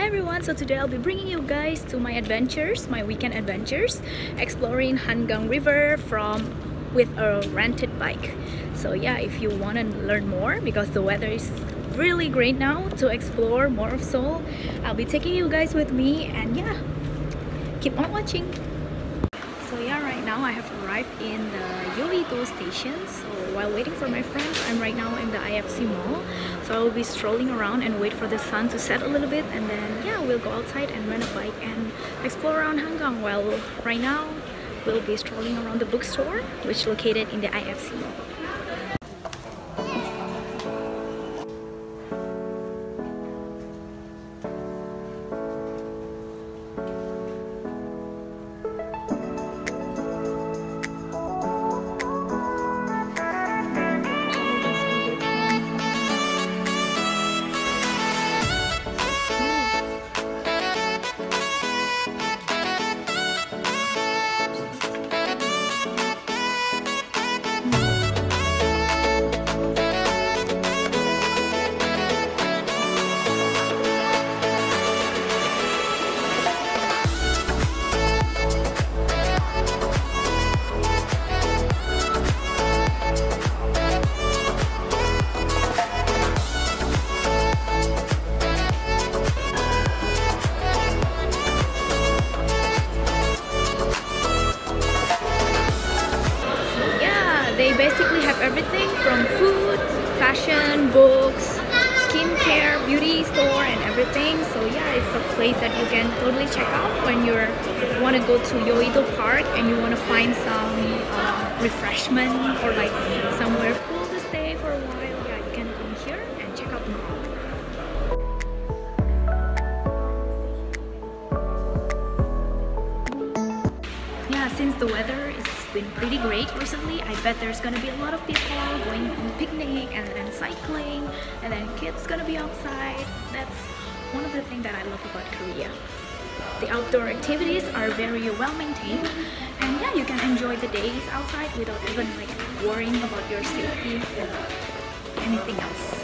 Hi everyone, so today I'll be bringing you guys to my adventures, my weekend adventures, exploring Hangang River with a rented bike. So yeah, if you want to learn more, because the weather is really great now to explore more of Seoul, I'll be taking you guys with me, and yeah, keep on watching. So yeah, right now I have arrived in the Yeouido station. So while waiting for my friends, I'm right now in the IFC mall. So I will be strolling around and wait for the sun to set a little bit, and then yeah, we'll go outside and rent a bike and explore around Hangang. Well, right now we'll be strolling around the bookstore, which is located in the IFC mall. They basically have everything from food, fashion, books, skincare, beauty store, and everything. So yeah, it's a place that you can totally check out when you want to go to Yeouido Park and you want to find some refreshment or like somewhere cool to stay for a while. Yeah, you can come here and check out the mall. Yeah, since the weather is been pretty great recently, I bet there's gonna be a lot of people going on picnic and then cycling, and then kids gonna be outside. That's one of the things that I love about Korea. The outdoor activities are very well maintained, and yeah, you can enjoy the days outside without even like worrying about your safety or anything else.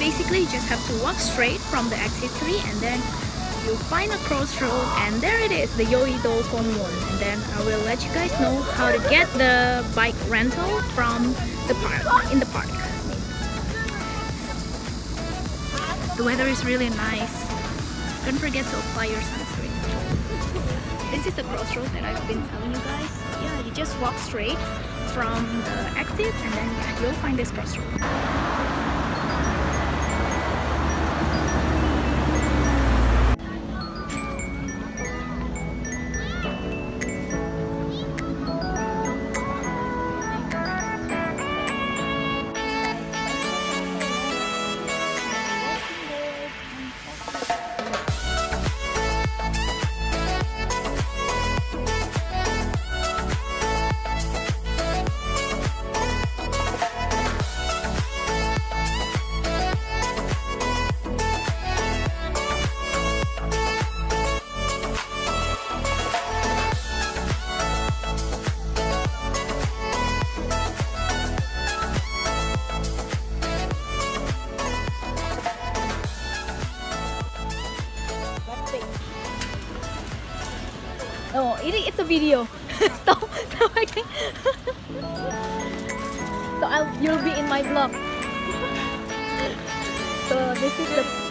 Basically, you just have to walk straight from the exit 3, and then you'll find a crossroad, and there it is, the Yeouido Park. And then I will let you guys know how to get the bike rental from the park. The weather is really nice. Don't forget to apply your sunscreen. This is the crossroad that I've been telling you guys. Yeah, you just walk straight from the exit, and then yeah, you'll find this crossroad. Oh, it's a video. Stop. Stop. Okay. So you'll be in my vlog. So this is the